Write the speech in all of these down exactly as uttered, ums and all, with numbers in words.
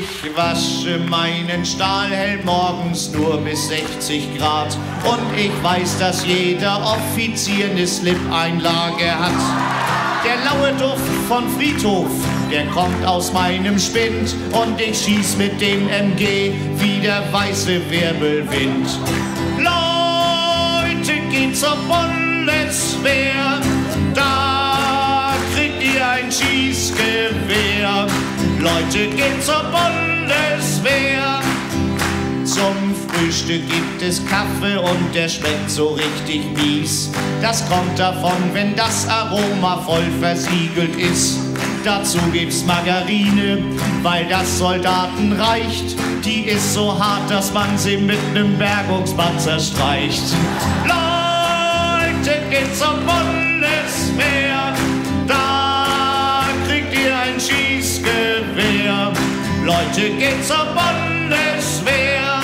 Ich wasche meinen Stahlhelm morgens nur bis sechzig Grad und ich weiß, dass jeder Offizier eine Slip-Einlage hat. Der laue Duft von Friedhof, der kommt aus meinem Spind und ich schieß mit dem M G wie der weiße Wirbelwind. Leute, geht zur Bundeswehr, da kriegt ihr ein Schießgewehr. Leute, geht zur Bundeswehr. Zum Frühstück gibt es Kaffee und der schmeckt so richtig mies. Das kommt davon, wenn das Aroma voll versiegelt ist. Dazu gibt's Margarine, weil das Soldaten reicht. Die ist so hart, dass man sie mit nem Bergungspanzer streicht. Leute, geht zur Bundeswehr, da kriegt ihr ein Schießgewehr. Leute, geht zur Bundeswehr.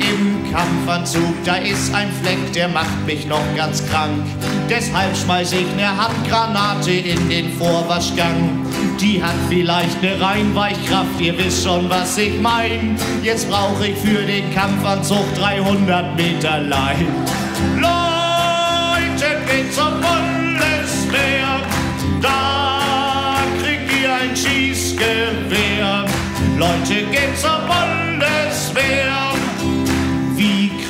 Im Kampfanzug, da ist ein Fleck, der macht mich noch ganz krank. Deshalb schmeiß ich ne Handgranate in den Vorwaschgang. Die hat vielleicht ne Reinweichkraft, ihr wisst schon, was ich mein. Jetzt brauch ich für den Kampfanzug dreihundert Meter Lein. Leute, geht zur Bundeswehr, da kriegt ihr ein Schießgewehr. Leute, geht zur Bundeswehr.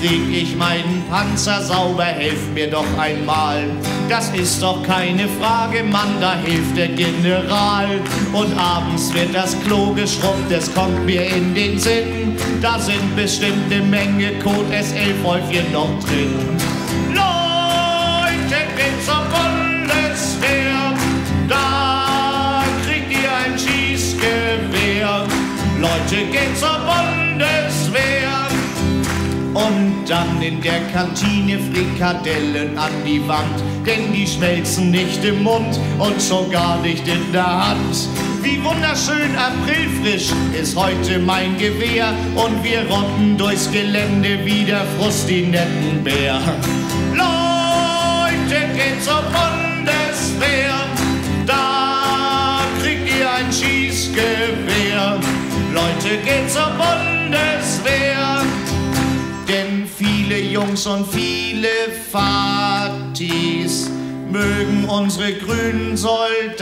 Krieg ich meinen Panzer sauber, helft mir doch einmal. Das ist doch keine Frage, Mann, da hilft der General. Und abends wird das Klo geschrubbt, es kommt mir in den Sinn. Da sind bestimmt ne Menge Code S elf Wolfchen noch drin. Leute, geht zur Bundeswehr, da kriegt ihr ein Schießgewehr. Leute, geht zur Bundeswehr. Und dann in der Kantine Frikadellen an die Wand, denn die schmelzen nicht im Mund und schon gar nicht in der Hand. Wie wunderschön aprilfrisch ist heute mein Gewehr und wir rotten durchs Gelände wie der Frustinettenbär. Leute, geht zur Bundeswehr, da kriegt ihr ein Schießgewehr. Leute, geht zur Bundeswehr. Viele Jungs und viele Fatis mögen unsere grünen Soldatis.